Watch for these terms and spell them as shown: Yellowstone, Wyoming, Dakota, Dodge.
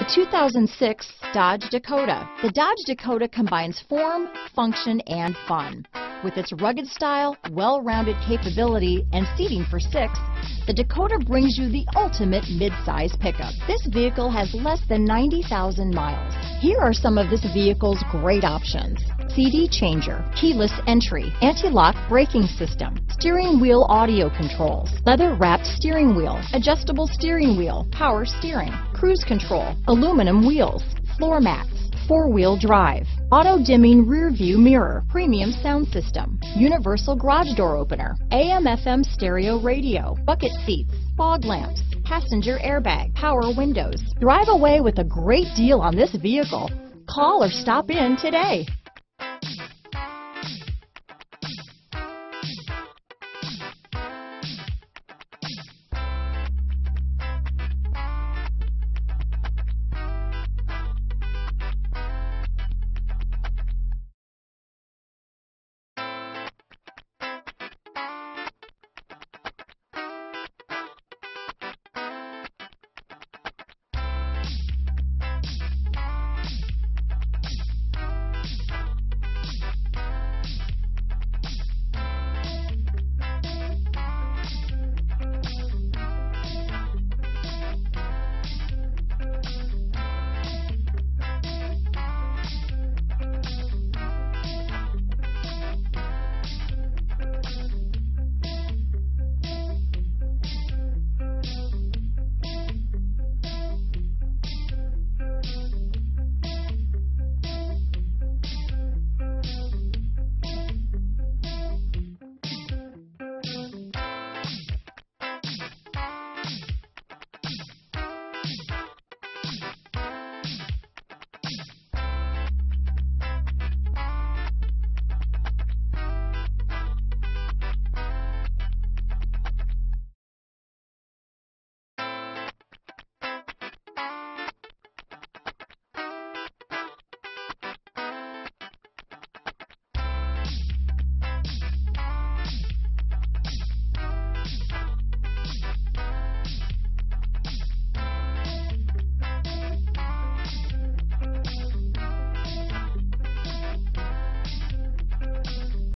The 2006 Dodge Dakota. The Dodge Dakota combines form, function, and fun. With its rugged style, well-rounded capability, and seating for six, the Dakota brings you the ultimate mid-size pickup. This vehicle has less than 90,000 miles. Here are some of this vehicle's great options: CD changer, keyless entry, anti-lock braking system, steering wheel audio controls, leather-wrapped steering wheel, adjustable steering wheel, power steering, cruise control, aluminum wheels, floor mats, four-wheel drive, auto-dimming rear-view mirror, premium sound system, universal garage door opener, AM/FM stereo radio, bucket seats, fog lamps, passenger airbag, power windows. Drive away with a great deal on this vehicle. Call or stop in today.